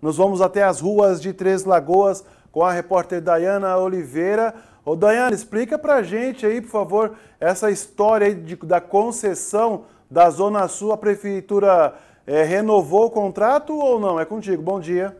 Nós vamos até as ruas de Três Lagoas com a repórter Dayana Oliveira. Ô Dayana, explica pra gente aí, por favor, essa história aí da concessão da Zona Sul. A Prefeitura renovou o contrato ou não? É contigo, bom dia.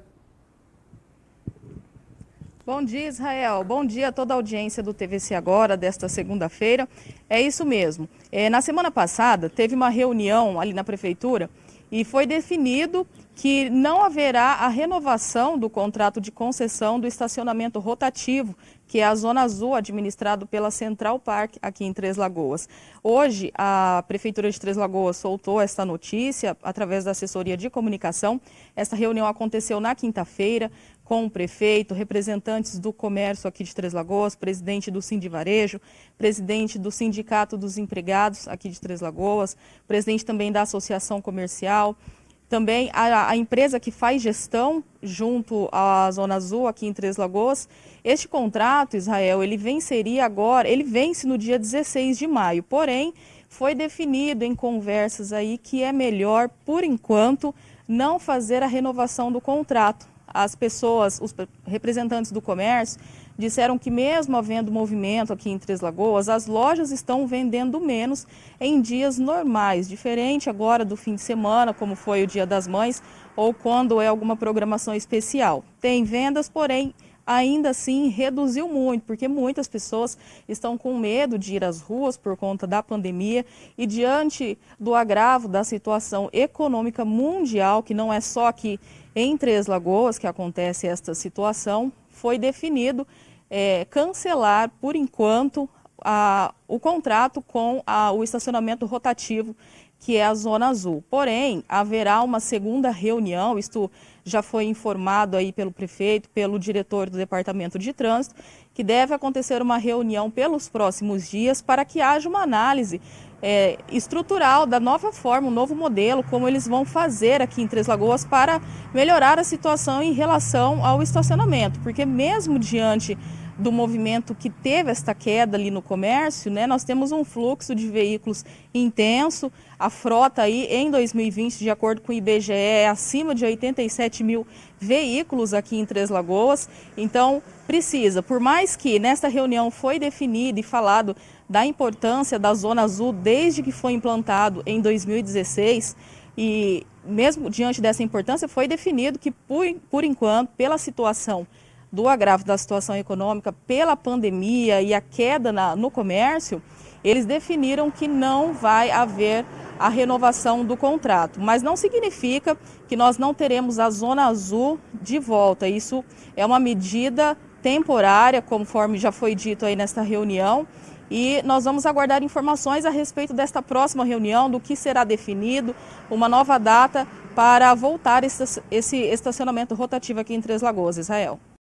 Bom dia, Israel. Bom dia a toda a audiência do TVC Agora, desta segunda-feira. É isso mesmo. Na semana passada, teve uma reunião ali na Prefeitura e foi definido que não haverá a renovação do contrato de concessão do estacionamento rotativo, que é a Zona Azul, administrado pela Central Park, aqui em Três Lagoas. Hoje, a Prefeitura de Três Lagoas soltou esta notícia através da assessoria de comunicação. Esta reunião aconteceu na quinta-feira, com o prefeito, representantes do comércio aqui de Três Lagoas, presidente do Sindivarejo, presidente do Sindicato dos Empregados aqui de Três Lagoas, presidente também da Associação Comercial, também a empresa que faz gestão junto à Zona Azul aqui em Três Lagoas. Este contrato, Israel, ele vence no dia 16 de maio, porém foi definido em conversas aí que é melhor, por enquanto, não fazer a renovação do contrato. As pessoas, os representantes do comércio, disseram que mesmo havendo movimento aqui em Três Lagoas, as lojas estão vendendo menos em dias normais, diferente agora do fim de semana, como foi o Dia das Mães, ou quando é alguma programação especial. Tem vendas, porém, ainda assim reduziu muito, porque muitas pessoas estão com medo de ir às ruas por conta da pandemia e diante do agravo da situação econômica mundial, que não é só aqui em Três Lagoas que acontece esta situação, foi definido cancelar, por enquanto, o contrato com o estacionamento rotativo, que é a Zona Azul. Porém, haverá uma segunda reunião, isto já foi informado aí pelo prefeito, pelo diretor do Departamento de Trânsito, que deve acontecer uma reunião pelos próximos dias para que haja uma análise estrutural da nova forma, um novo modelo, como eles vão fazer aqui em Três Lagoas para melhorar a situação em relação ao estacionamento, porque mesmo diante do movimento que teve esta queda ali no comércio, né? Nós temos um fluxo de veículos intenso, a frota aí em 2020, de acordo com o IBGE, é acima de 87 mil veículos aqui em Três Lagoas. Então, precisa, por mais que nesta reunião foi definido e falado da importância da Zona Azul desde que foi implantado em 2016, e mesmo diante dessa importância, foi definido que, por enquanto, pela situação do agravo da situação econômica, pela pandemia e a queda no comércio, eles definiram que não vai haver a renovação do contrato. Mas não significa que nós não teremos a Zona Azul de volta. Isso é uma medida temporária, conforme já foi dito aí nesta reunião. E nós vamos aguardar informações a respeito desta próxima reunião, do que será definido, uma nova data para voltar esse estacionamento rotativo aqui em Três Lagoas, Israel.